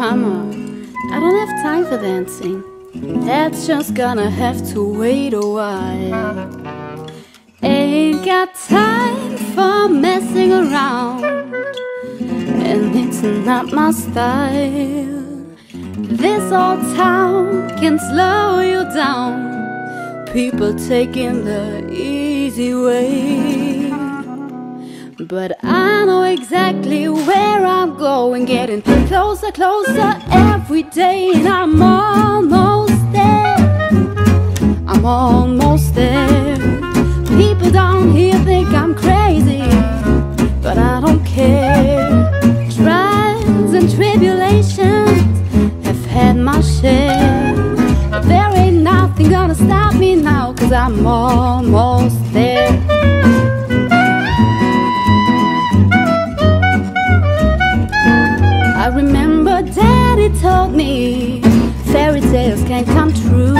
Mama, I don't have time for dancing. That's just gonna have to wait a while. Ain't got time for messing around, and it's not my style. This old town can slow you down. People taking the easy way, but I know exactly where I'm going, getting closer, closer every day. And I'm almost there, I'm almost there. People down here think I'm crazy, but I don't care. Trials and tribulations have had my share, but there ain't nothing gonna stop me now, 'cause I'm almost there. I remember Daddy told me fairy tales can't come true.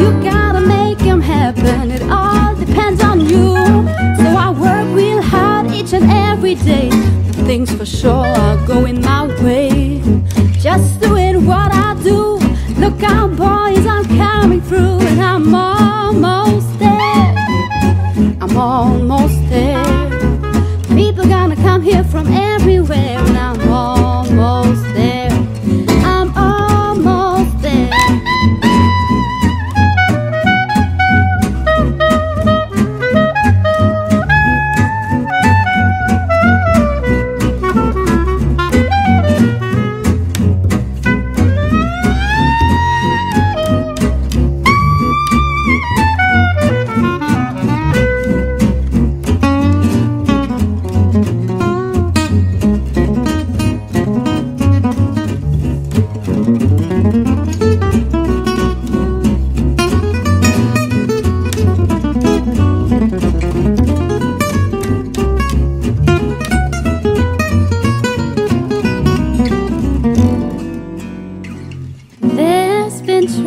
You gotta make them happen, it all depends on you. So I work real hard each and every day. The things for sure are going my way. Just doing what I do. Look out, boys, I'm coming through. And I'm almost there, I'm almost there. People gonna come here from everywhere.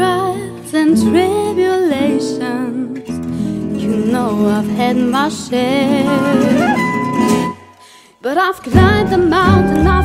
Trials and tribulations, you know I've had my share, but I've climbed the mountain.